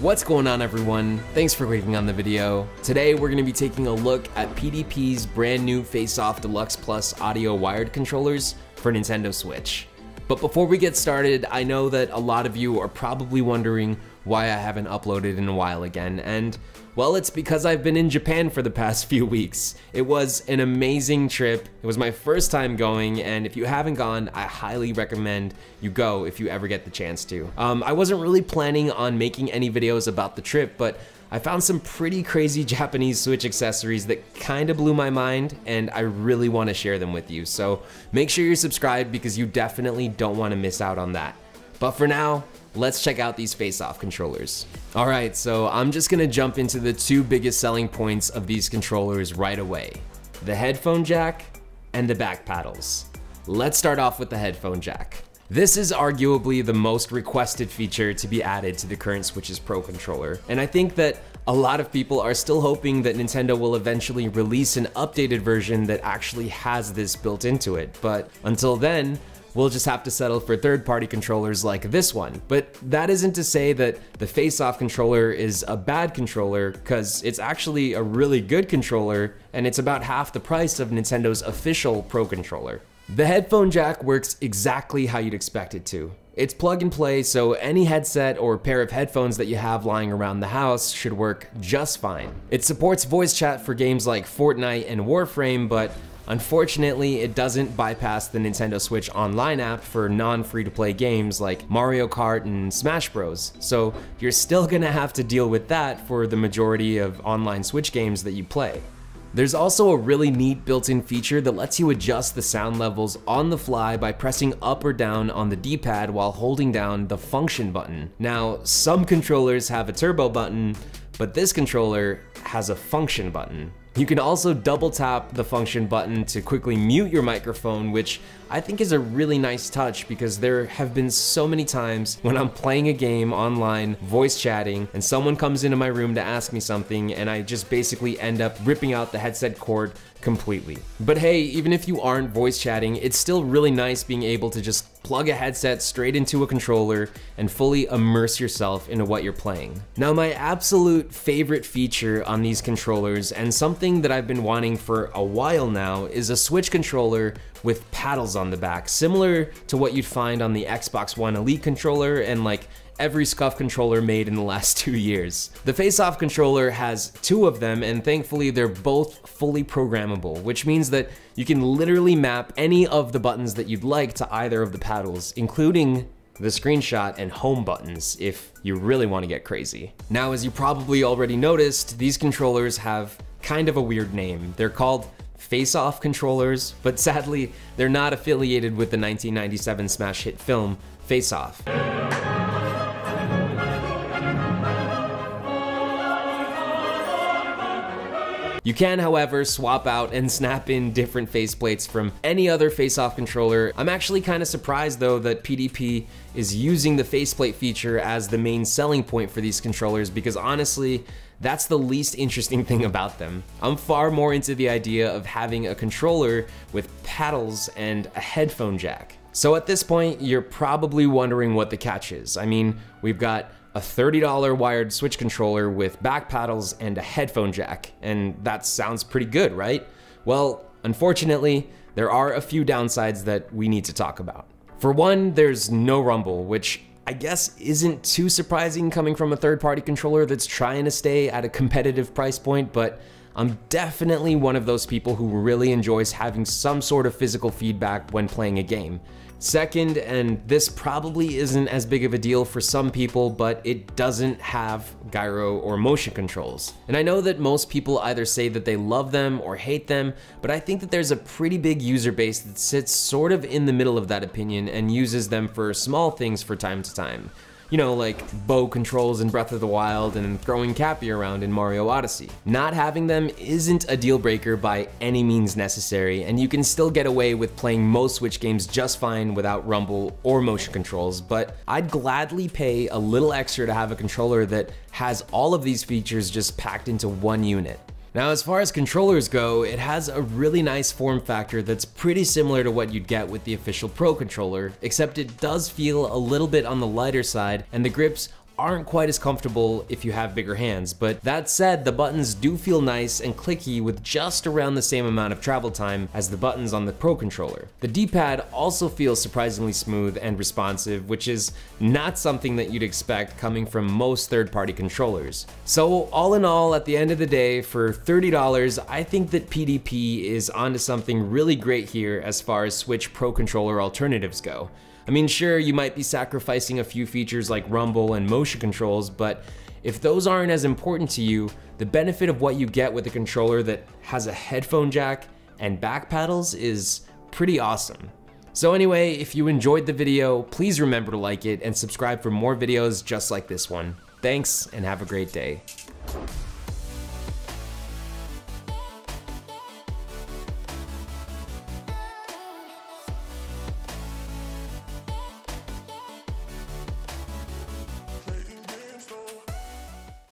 What's going on, everyone? Thanks for clicking on the video. Today we're going to be taking a look at PDP's brand new Faceoff Deluxe Plus Audio wired controllers for Nintendo Switch. But before we get started, I know that a lot of you are probably wondering why I haven't uploaded in a while again, and well, it's because I've been in Japan for the past few weeks. It was an amazing trip. It was my first time going, and if you haven't gone, I highly recommend you go if you ever get the chance to. I wasn't really planning on making any videos about the trip, but I found some pretty crazy Japanese Switch accessories that kind of blew my mind, and I really want to share them with you. So make sure you're subscribed because you definitely don't want to miss out on that. But for now, let's check out these Faceoff controllers. All right, so I'm just gonna jump into the two biggest selling points of these controllers right away: the headphone jack and the back paddles. Let's start off with the headphone jack. This is arguably the most requested feature to be added to the current Switch's Pro controller, and I think that a lot of people are still hoping that Nintendo will eventually release an updated version that actually has this built into it, but until then, we'll just have to settle for third-party controllers like this one. But that isn't to say that the Faceoff controller is a bad controller, because it's actually a really good controller, and it's about half the price of Nintendo's official Pro controller. The headphone jack works exactly how you'd expect it to. It's plug and play, so any headset or pair of headphones that you have lying around the house should work just fine. It supports voice chat for games like Fortnite and Warframe, but unfortunately, it doesn't bypass the Nintendo Switch Online app for non-free-to-play games like Mario Kart and Smash Bros, so you're still gonna have to deal with that for the majority of online Switch games that you play. There's also a really neat built-in feature that lets you adjust the sound levels on the fly by pressing up or down on the D-pad while holding down the function button. Now, some controllers have a turbo button, but this controller has a function button. You can also double tap the function button to quickly mute your microphone, which I think is a really nice touch because there have been so many times when I'm playing a game online, voice chatting, and someone comes into my room to ask me something, and I just basically end up ripping out the headset cord completely. But hey, even if you aren't voice chatting, it's still really nice being able to just plug a headset straight into a controller and fully immerse yourself into what you're playing. Now, my absolute favorite feature on these controllers, and something that I've been wanting for a while now, is a Switch controller with paddles on the back, similar to what you'd find on the Xbox One Elite controller and like every SCUF controller made in the last 2 years. The Faceoff controller has two of them, and thankfully they're both fully programmable, which means that you can literally map any of the buttons that you'd like to either of the paddles, including the screenshot and home buttons if you really want to get crazy. Now, as you probably already noticed, these controllers have kind of a weird name. They're called Faceoff controllers, but sadly, they're not affiliated with the 1997 smash hit film, Face Off. You can, however, swap out and snap in different faceplates from any other Faceoff controller. I'm actually kind of surprised, though, that PDP is using the faceplate feature as the main selling point for these controllers, because honestly, that's the least interesting thing about them. I'm far more into the idea of having a controller with paddles and a headphone jack. So at this point, you're probably wondering what the catch is. I mean, we've got a $30 wired Switch controller with back paddles and a headphone jack, and that sounds pretty good, right? Well, unfortunately, there are a few downsides that we need to talk about. For one, there's no rumble, which I guess isn't too surprising coming from a third-party controller that's trying to stay at a competitive price point, but I'm definitely one of those people who really enjoys having some sort of physical feedback when playing a game. Second, and this probably isn't as big of a deal for some people, but it doesn't have gyro or motion controls. And I know that most people either say that they love them or hate them, but I think that there's a pretty big user base that sits sort of in the middle of that opinion and uses them for small things from time to time. You know, like bow controls in Breath of the Wild and throwing Cappy around in Mario Odyssey. Not having them isn't a deal breaker by any means necessary, and you can still get away with playing most Switch games just fine without rumble or motion controls, but I'd gladly pay a little extra to have a controller that has all of these features just packed into one unit. Now, as far as controllers go, it has a really nice form factor that's pretty similar to what you'd get with the official Pro controller, except it does feel a little bit on the lighter side, and the grips aren't quite as comfortable if you have bigger hands, but that said, the buttons do feel nice and clicky with just around the same amount of travel time as the buttons on the Pro Controller. The D-pad also feels surprisingly smooth and responsive, which is not something that you'd expect coming from most third-party controllers. So all in all, at the end of the day, for $30, I think that PDP is onto something really great here as far as Switch Pro Controller alternatives go. I mean, sure, you might be sacrificing a few features like rumble and motion controls, but if those aren't as important to you, the benefit of what you get with a controller that has a headphone jack and back paddles is pretty awesome. So anyway, if you enjoyed the video, please remember to like it and subscribe for more videos just like this one. Thanks, and have a great day.